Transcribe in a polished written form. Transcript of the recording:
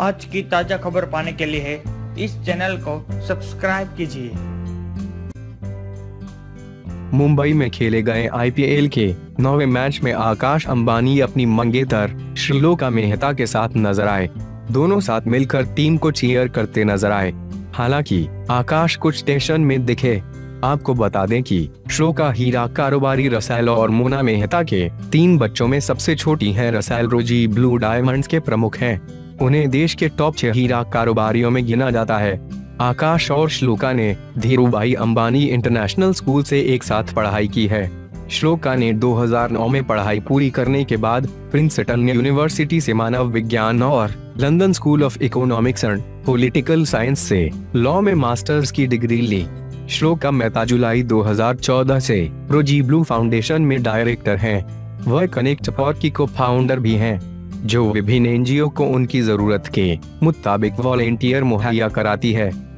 आज की ताजा खबर पाने के लिए इस चैनल को सब्सक्राइब कीजिए। मुंबई में खेले गए आईपीएल के 9वें मैच में आकाश अंबानी अपनी मंगेतर श्रीलोका मेहता के साथ नजर आए। दोनों साथ मिलकर टीम को चीयर करते नजर आए। हालांकि आकाश कुछ टेंशन में दिखे। आपको बता दें कि श्रीलोका हीरा कारोबारी रसेल और मोना मेहता के 3 बच्चों में सबसे छोटी हैं। रसेल रोज़ी ब्लू डायमंड्स के प्रमुख हैं। उन्हें देश के टॉप 6 हीरा कारोबारियों में गिना जाता है। आकाश और श्रीलोका ने धीरूभाई अंबानी इंटरनेशनल स्कूल से एक साथ पढ़ाई की है। श्रीलोका ने 2009 में पढ़ाई पूरी करने के बाद प्रिंसटन यूनिवर्सिटी से मानव विज्ञान और लंदन स्कूल ऑफ इकोनॉमिक्स और पॉलिटिकल साइंस से लॉ में मास्टर्स की डिग्री ली। श्रीलोका मेहता जुलाई 2014 से रोज़ी ब्लू फाउंडेशन में डायरेक्टर हैं। वह कनेक्ट की को फाउंडर भी हैं, जो विभिन्न एनजीओ को उनकी जरूरत के मुताबिक वॉलेंटियर मुहैया कराती है।